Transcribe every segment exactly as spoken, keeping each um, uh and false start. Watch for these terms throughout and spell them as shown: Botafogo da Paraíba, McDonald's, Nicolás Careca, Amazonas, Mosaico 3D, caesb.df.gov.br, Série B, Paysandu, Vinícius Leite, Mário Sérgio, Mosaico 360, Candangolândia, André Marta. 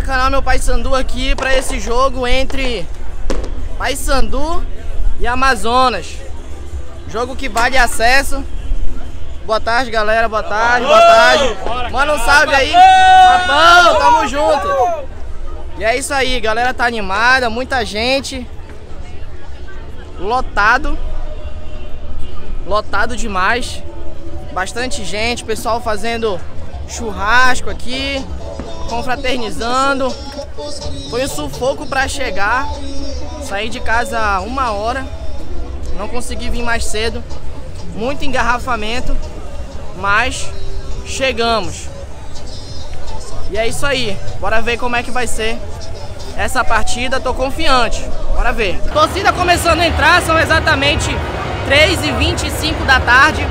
Maracanã, meu Paysandu aqui para esse jogo entre Paysandu e Amazonas. Jogo que vale acesso. Boa tarde, galera. Boa tarde, boa tarde. Manda um salve aí. Papão, tamo junto. E é isso aí, galera tá animada, muita gente. Lotado. Lotado demais. Bastante gente, pessoal fazendo churrasco aqui, confraternizando. Foi um sufoco pra chegar. Saí de casa uma hora, não consegui vir mais cedo. Muito engarrafamento, mas chegamos. E é isso aí, bora ver como é que vai ser essa partida, tô confiante, bora ver. A torcida começando a entrar, são exatamente três e vinte e cinco da tarde.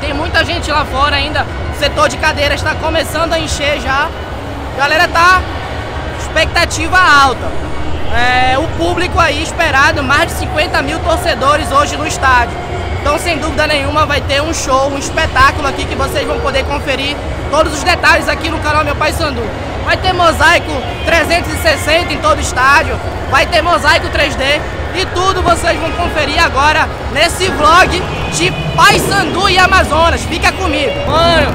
Tem muita gente lá fora ainda, o setor de cadeiras está começando a encher já. A galera tá expectativa alta. É, o público aí esperado, mais de cinquenta mil torcedores hoje no estádio. Então, sem dúvida nenhuma, vai ter um show, um espetáculo aqui que vocês vão poder conferir todos os detalhes aqui no canal Meu Paysandu. Vai ter Mosaico trezentos e sessenta em todo o estádio, vai ter Mosaico três D e tudo vocês vão conferir agora nesse vlog de Paysandu e Amazonas. Fica comigo. Mano,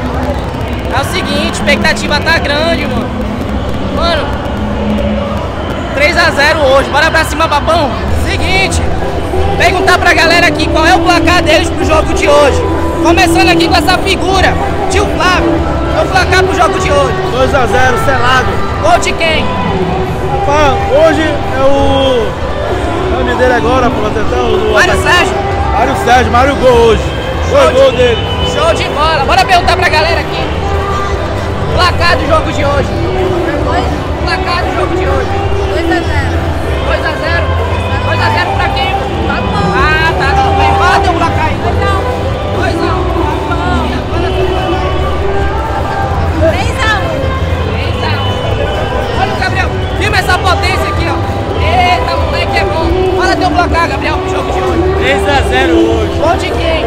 é o seguinte, a expectativa tá grande, mano. Mano, três a zero hoje, bora pra cima, babão. Seguinte, perguntar pra galera aqui qual é o placar deles pro jogo de hoje. Começando aqui com essa figura, tio Flávio, qual é o placar pro jogo de hoje? dois a zero, selado. Gol de quem? Pá, hoje é o... o nome dele agora, pô, atenção. Mário Sérgio. Mário Sérgio, Mário Gol hoje. Foi gol dele. Show de bola. Bora perguntar pra galera aqui. Placar do jogo de hoje. Placar do jogo de hoje. dois a zero. dois a zero? dois a zero pra quem? Tá bom. Ah, tá bom. Vai embora, deu um placar aí. dois a um. três a um. Olha o Gabriel. Filma essa potência aqui, ó. Eita, moleque é bom. Fala teu placar, Gabriel, pro jogo de hoje. três a zero hoje. Gol de quem?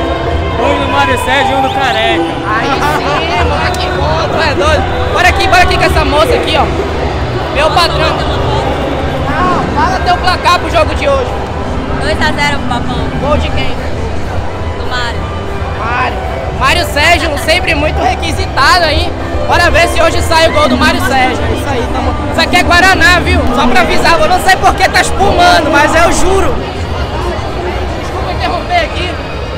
Um do Mário Sérgio e um do Careca. Aí sim, moleque bom, tu é doido. Bora aqui, bora aqui com essa moça aqui, ó. Meu patrão. Ah, fala teu placar pro jogo de hoje. dois a zero pro papão. Gol de quem? Do Mário. Mário. Mário Sérgio, sempre muito requisitado aí. Bora ver se hoje sai o gol do Mário Sérgio. Isso aí, tá bom. Isso aqui é Guaraná, viu? Só pra avisar, eu não sei porque tá espumando, mas eu juro. Desculpa interromper aqui.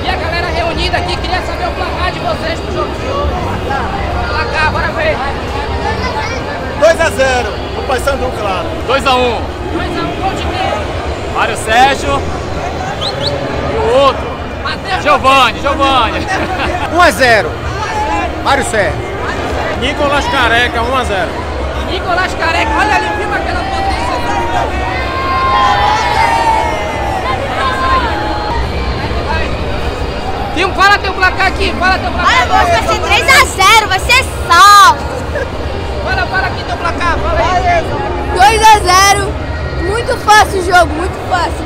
E a galera reunida aqui, queria saber o placar de vocês pro jogo de hoje. Placar, bora ver. dois a zero, o Paysandu, claro. dois a um. dois a um, gol de quem? Mário Sérgio. E o outro? Mateus. Giovanni, Giovanni. um a zero. Mário Sérgio. Nicolás Careca, um a zero. Nicolás Careca, olha ali, viu aquela potência ali. Filho, fala teu placar aqui, fala teu placar. Olha, vai ser três a zero, vai ser salvo. Fala, fala aqui teu placar, fala aí. dois a zero, muito fácil o jogo, muito fácil.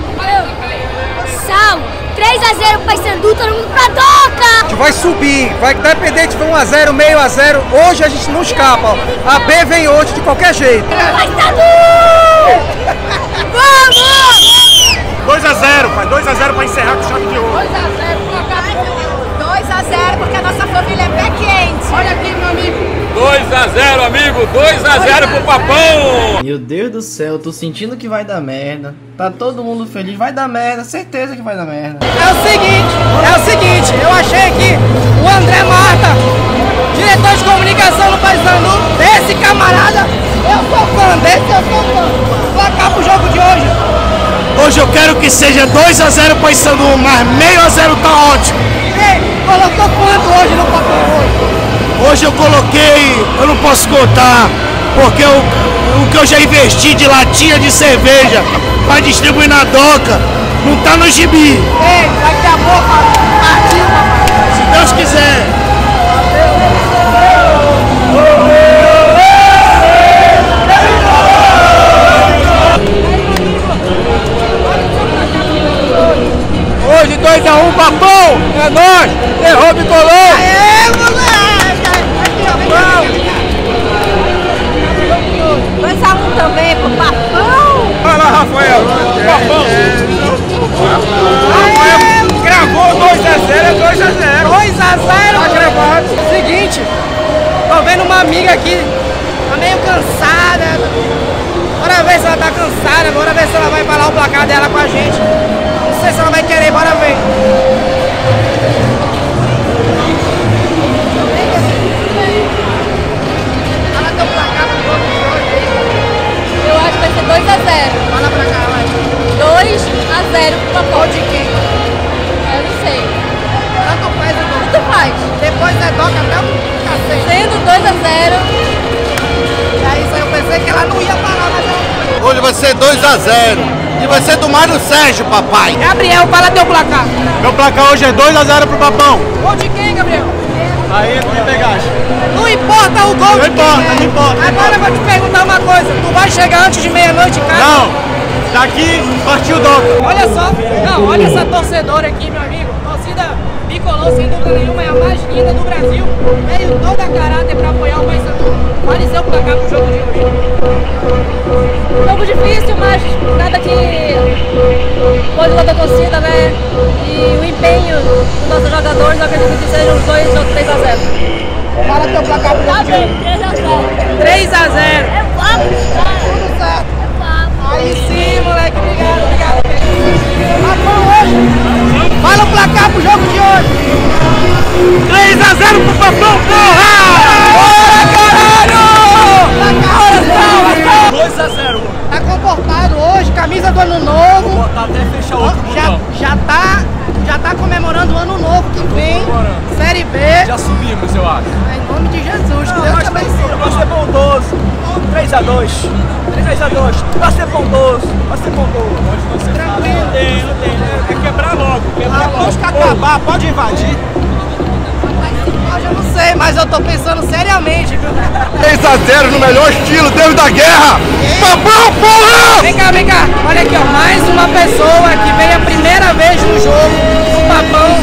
Salvo, três a zero Paysandu, todo mundo pra toca. A gente vai subir, vai depender de um a zero, meio a zero. Hoje a gente não escapa. A B vem hoje de qualquer jeito. Paysandu! Vamos! dois a zero, pai. dois a zero pra encerrar com chave de ouro. dois a zero, dois a zero, porque a nossa família é pé quente. Olha aqui, meu amigo. dois a zero, amigo. dois a zero pro papão. Meu Deus do céu, tô sentindo que vai dar merda. Tá todo mundo feliz. Vai dar merda, certeza que vai dar merda. É o seguinte, é o seguinte. Eu achei que o André Marta, diretor de comunicação do Paysandu, esse camarada, eu sou fã desse, eu sou fã. Placar pro jogo de hoje. Hoje eu quero que seja dois a zero Paysandu, mas meio a zero tá ótimo. Ei, colocou quanto hoje no papão hoje? Hoje eu coloquei, eu não posso contar, porque eu, o que eu já investi de latinha de cerveja para distribuir na doca, não tá no gibi. Ei, daqui a pouco, se Deus quiser. Hoje dois a um, papão, é nóis, derrou bicolor. Aê, moleque! Vamos! Dois a um também pro Papão. Olha lá, Rafael. Papão. Rafael gravou dois a zero, é dois a zero. dois a zero. Tá gravado. Seguinte, tô vendo uma amiga aqui, tá meio cansada. Bora ver se ela tá cansada, bora ver se ela vai falar o placar dela com a gente. Não sei se ela vai querer, bora ver. dois a zero. Fala pra cá, vai. dois a zero pro Papão. De quem? Eu não sei. Tanto faz o gol. Tanto faz. Depois é toca até o cacete. Sendo dois a zero. É isso aí, eu pensei que ela não ia parar, mas ela foi. Hoje vai ser dois a zero. E vai ser do Mário Sérgio, papai. Gabriel, fala teu placar. Meu placar hoje é dois a zero pro Papão. Gol de quem, Gabriel? Aí tu me pegaste. Não importa o gol. Não importa, não importa. Agora eu vou te perguntar uma coisa. Tu vai chegar antes de meia-noite, cara? Não. Daqui partiu o dono. Olha só. Não, olha essa torcedora aqui, meu amigo. Torcida bicolor, sem dúvida nenhuma, é a mais linda do Brasil. Veio toda a caráter pra apoiar o Paysandu. Vale ser o placar pro jogo de hoje. Jogo difícil, mas nada que pode contra a torcida, né? E o empenho dos nossos jogadores, eu acredito que sejam os dois ou três a zero. Fala teu placar pro jogo de hoje. três a zero. É papo, cara. Tudo certo. É papo. Aí sim, moleque. Obrigado, obrigado. Papão hoje. Fala o placar pro jogo de hoje. três a zero pro Papão, porra! Bora, caralho! dois a zero. Tá comportado hoje, camisa do ano novo. Vou botar até fechar outro já, já tá, já tá comemorando o ano novo que vem. Série B. Já subimos, eu acho. Em nome de Jesus, que Deus te abençoe. Vai ser bondoso. três a dois. três a dois. Vai ser bondoso. Vai ser bondoso. Tranquilo. Não tem, não tem. É quebrar logo. Depois que acabar, pode invadir. Hoje eu não sei, mas eu tô pensando seriamente, viu? três a zero no melhor estilo, Deus da guerra! Papão, porra! Vem cá, vem cá! Olha aqui, ó, mais uma pessoa que veio a primeira vez no jogo do Papão.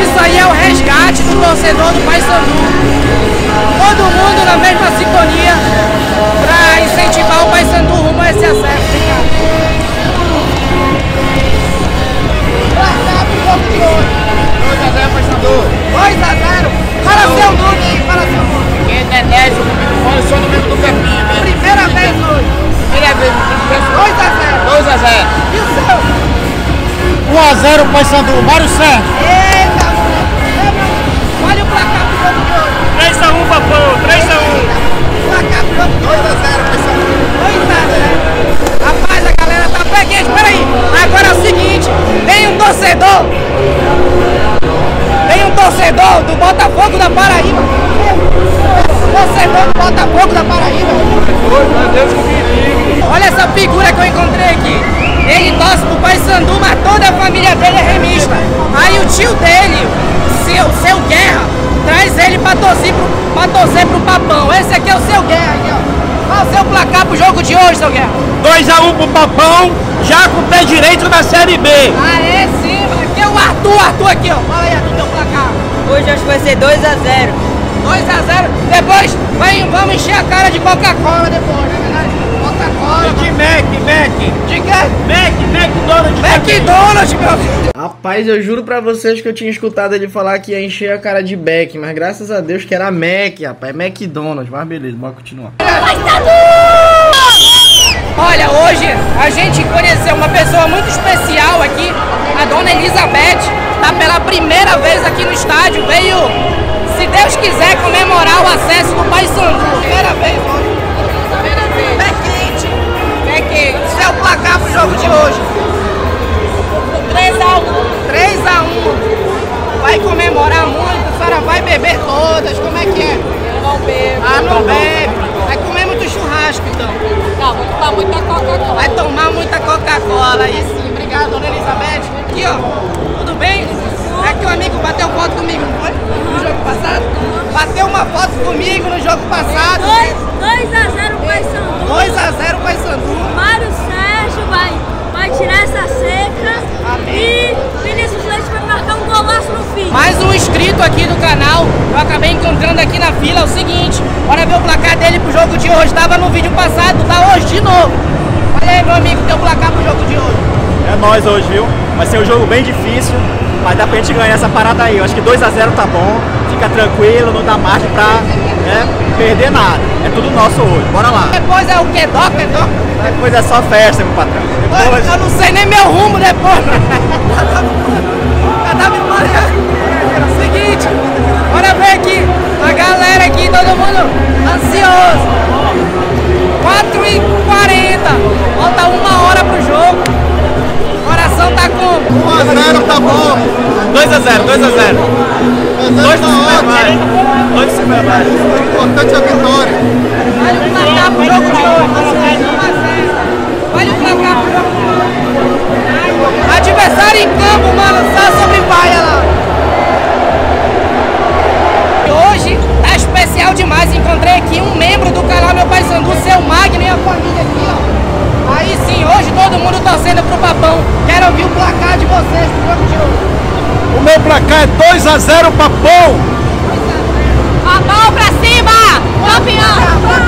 Isso aí é o resgate do torcedor do Paysandu. Todo mundo na mesma sintonia pra incentivar o Paysandu rumo a esse acesso. Vem cá. dois a zero, Paysandu! dois a zero! Fala seu nome aí, fala seu nome. Quem é Nené, eu falo só no mesmo do Pepinho. Primeira vez hoje. Primeira vez. dois a zero. dois a zero. E o seu? um a zero pro Paysandu, Mário Sérgio. Eita, moleque. Olha o placar pro jogo de hoje. três a um, Papão. três a um. Placar pro jogo de hoje. dois a zero, Paysandu. dois a zero. Rapaz, a galera tá peguinha. Espera aí. Agora é o seguinte. Vem um torcedor. Tem um torcedor do Botafogo da Paraíba. Torcedor do Botafogo da Paraíba. Meu Deus, que perigo. Olha essa figura que eu encontrei aqui. Ele torce pro Paysandu, mas toda a família dele é remista. Aí o tio dele, seu, seu Guerra, traz ele pra torcer, pro, pra torcer pro Papão. Esse aqui é o seu Guerra. Aqui, ó. Qual é o seu placar pro jogo de hoje, seu Guerra? dois a um pro Papão, já com o pé direito na Série B. Aê, sim, aqui é o Arthur, Arthur aqui, ó. Fala aí, Arthur. Hoje acho que vai ser dois a zero. dois a zero? Depois vai, vamos encher a cara de Coca-Cola depois, né, galera? Coca-Cola. De Mac, Mac. De quê? Mac, McDonald's. McDonald's, meu filho. Rapaz, eu juro pra vocês que eu tinha escutado ele falar que ia encher a cara de Mac, mas graças a Deus que era Mac, rapaz. McDonald's, mas beleza, bora continuar. Olha, hoje a gente conheceu uma pessoa muito especial aqui, a dona Elizabeth. Tá pela primeira vez aqui no estádio, veio, se Deus quiser, comemorar o acesso do Paysandu. Primeira vez, hoje. Primeira vez. Pé quente. Pé quente. Esse é o placar pro jogo de hoje. três a um. três a um. Vai comemorar muito, a senhora vai beber todas, como é que é? Eu não bebo. Ah, não bebe. Vai comer muito churrasco, então. Não, vou tomar muita Coca-Cola. Vai tomar muita Coca-Cola, aí sim. Obrigado, dona Elizabeth. Aqui, ó. Tudo bem? É que o amigo bateu foto comigo, não foi? No jogo passado? Bateu uma foto comigo no jogo passado. dois a zero o Paysandu. dois a zero o Paysandu. Mário Sérgio vai, vai tirar essa seca. Amém. E Vinícius Leite vai marcar um golaço no fim. Mais um inscrito aqui do canal. Eu acabei encontrando aqui na fila. É o seguinte, olha ver o placar dele pro jogo de hoje. Tava no vídeo passado, tá? meu amigo, teu placar pro jogo de hoje? É nós hoje, viu? Vai ser um jogo bem difícil, mas dá pra gente ganhar essa parada aí. Eu acho que dois a zero tá bom, fica tranquilo, não dá margem pra né, perder nada. É tudo nosso hoje, bora lá. Depois é o quê? Doc, é doc? Depois é só festa, meu patrão. Depois... Eu não sei nem meu rumo depois. Já tá me falando. Seguinte, bora ver aqui. A galera aqui, todo mundo ansioso. quatro e quarenta. Falta uma hora pro jogo. O coração tá como? um a zero tá bom. dois a zero, dois a zero. dois tá ótimo. dois se levar. O importante é a vitória. Vale o placar pro jogo de hoje. Vale o placar pro jogo de hoje. Adversário em campo, mano. Só sobre baia lá. Hoje tá especial demais. Encontrei aqui um membro do canal Meu Paysandu, seu Magno e a família aqui, ó. Aí sim, hoje todo mundo torcendo pro Papão. Quero ouvir o placar de vocês pro jogo de hoje. O meu placar é dois a zero Papão. Papão pra cima, campeão!